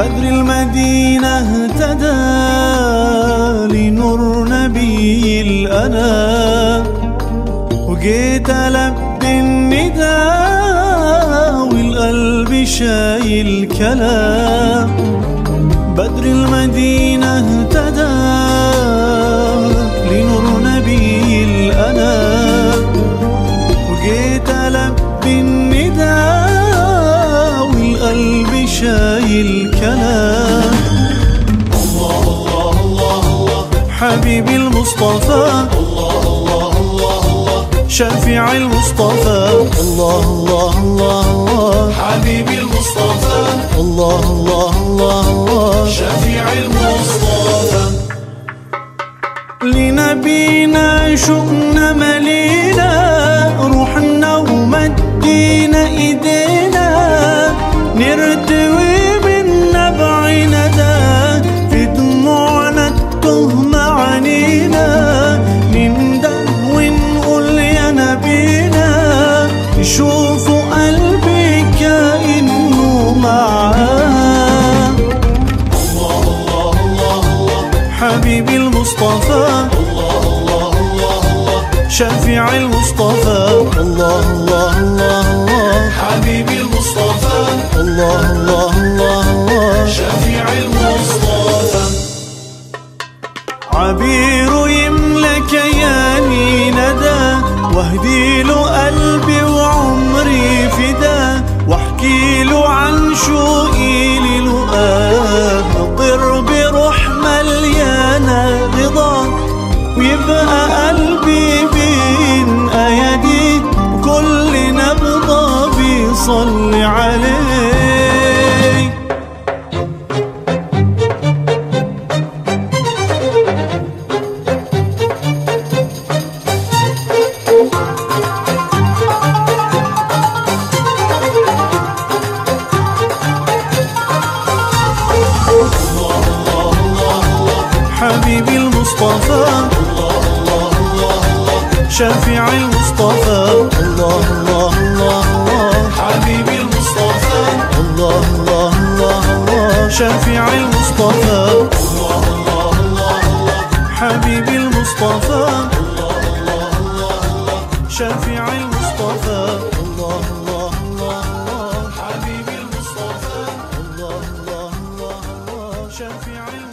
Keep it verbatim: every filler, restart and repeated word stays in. بدر المدينة اهتدى لنور نبي الأنام، وجيت ألبي النداء والقلب شايل كلام. بدر المدينة اهتدى لنور نبي الأنام، وجيت ألبي النداء والقلب شايل الكلام. الله الله الله الله حبيبي المصطفى، الله الله الله الله شفيع المصطفى، الله الله الله حبيبي المصطفى، الله الله الله شفيع المصطفى. لنبينا شؤنا ملينا، روحنا ومدينا ايدينا، نرتوي شوفوا قلبي كأنه معاه. الله الله الله الله حبيبي المصطفى، الله الله الله الله شفيع المصطفى، الله الله الله الله حبيبي المصطفى، الله الله الله شفيع المصطفى. عبيره يملى كياني ندى، واهديله قلبي وعمري فدا، واحكيله عن شوقي للقاه، اطير بروح مليانه رضا، ويبقى قلبي بين اياديه، وكل نبضه بيصلي عليه. حبيبي المصطفى، الله الله الله شفيع المصطفى، الله الله الله حبيبي المصطفى، الله الله الله شفيع المصطفى، الله الله الله حبيبي المصطفى، الله الله الله شفيع المصطفى، الله الله الله حبيبي المصطفى، الله الله الله شفيع.